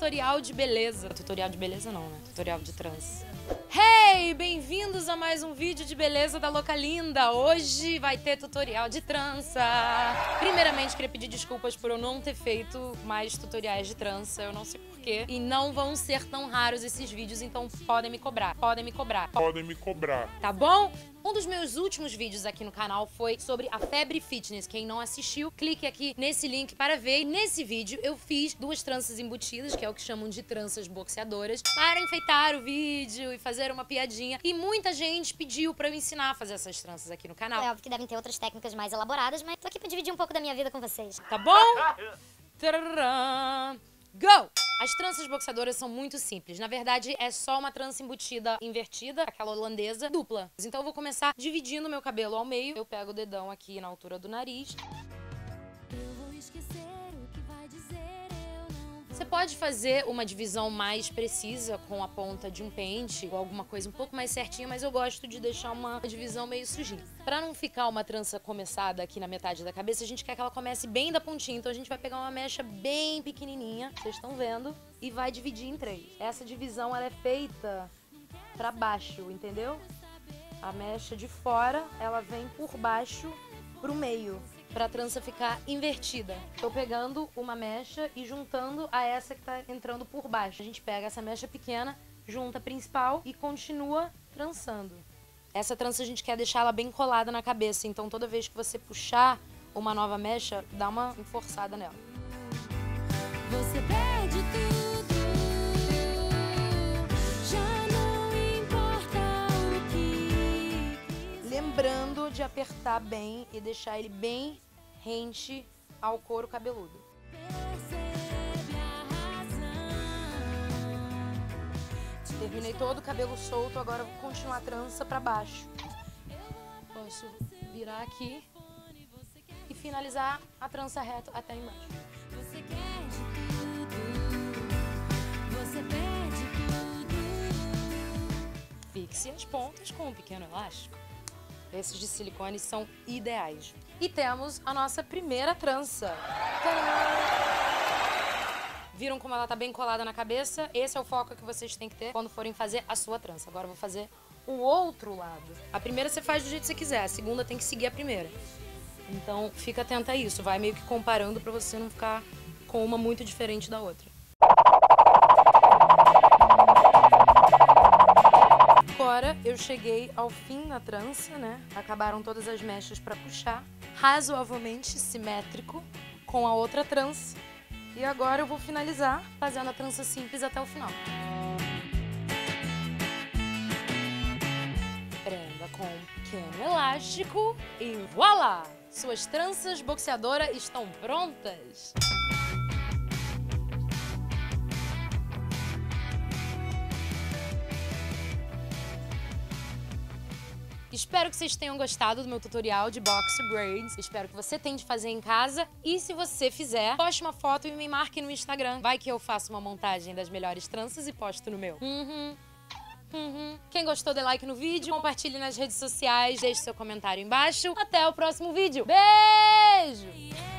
tutorial de beleza. Tutorial de beleza não, né? Tutorial de trans. Hey, bem-vindos a mais um vídeo de beleza da Lokalinda. Hoje vai ter tutorial de trança. Primeiramente, queria pedir desculpas por eu não ter feito mais tutoriais de trança. Eu não sei porquê. E não vão ser tão raros esses vídeos, então podem me cobrar. Podem me cobrar. Podem me cobrar. Tá bom? Um dos meus últimos vídeos aqui no canal foi sobre a Febre Fitness. Quem não assistiu, clique aqui nesse link para ver. E nesse vídeo eu fiz duas tranças embutidas, que é o que chamam de tranças boxeadoras, para enfeitar o vídeo e fazer uma piadinha. E muita gente pediu para eu ensinar a fazer essas tranças aqui no canal. É óbvio que devem ter outras técnicas mais elaboradas, mas tô aqui para dividir um pouco da minha vida com vocês. Tá bom? Tcharam! Go! As tranças boxeadoras são muito simples. Na verdade, é só uma trança embutida invertida, aquela holandesa, dupla. Então eu vou começar dividindo meu cabelo ao meio. Eu pego o dedão aqui na altura do nariz. Eu vou esquecer o que vai dizer, eu não vou... Você pode fazer uma divisão mais precisa com a ponta de um pente ou alguma coisa um pouco mais certinha, mas eu gosto de deixar uma divisão meio sujinha. Pra não ficar uma trança começada aqui na metade da cabeça, a gente quer que ela comece bem da pontinha. Então a gente vai pegar uma mecha bem pequenininha, vocês estão vendo, e vai dividir em três. Essa divisão, ela é feita pra baixo, entendeu? A mecha de fora, ela vem por baixo pro meio, pra trança ficar invertida. Tô pegando uma mecha e juntando a essa que tá entrando por baixo. A gente pega essa mecha pequena, junta a principal e continua trançando. Essa trança a gente quer deixar ela bem colada na cabeça, então toda vez que você puxar uma nova mecha, dá uma forçada nela. Você perde tudo, já não importa o que... Lembrando de apertar bem e deixar ele bem rente ao couro cabeludo. Terminei todo o cabelo solto, agora eu vou continuar a trança pra baixo. Posso virar aqui e finalizar a trança reta até embaixo. Você quer de tudo, você perde tudo. Fixe as pontas com um pequeno elástico. Esses de silicone são ideais. E temos a nossa primeira trança. Viram como ela tá bem colada na cabeça? Esse é o foco que vocês têm que ter quando forem fazer a sua trança. Agora eu vou fazer o outro lado. A primeira você faz do jeito que você quiser, a segunda tem que seguir a primeira. Então fica atenta a isso, vai meio que comparando pra você não ficar com uma muito diferente da outra. Agora eu cheguei ao fim da trança, né? Acabaram todas as mechas pra puxar. Razoavelmente simétrico com a outra trança. E agora eu vou finalizar fazendo a trança simples até o final. Prenda com um pequeno elástico e voilá! Suas tranças boxeadoras estão prontas! Espero que vocês tenham gostado do meu tutorial de boxer braids. Espero que você tente fazer em casa. E se você fizer, poste uma foto e me marque no Instagram. Vai que eu faço uma montagem das melhores tranças e posto no meu. Quem gostou, dê like no vídeo. Compartilhe nas redes sociais. Deixe seu comentário embaixo. Até o próximo vídeo. Beijo!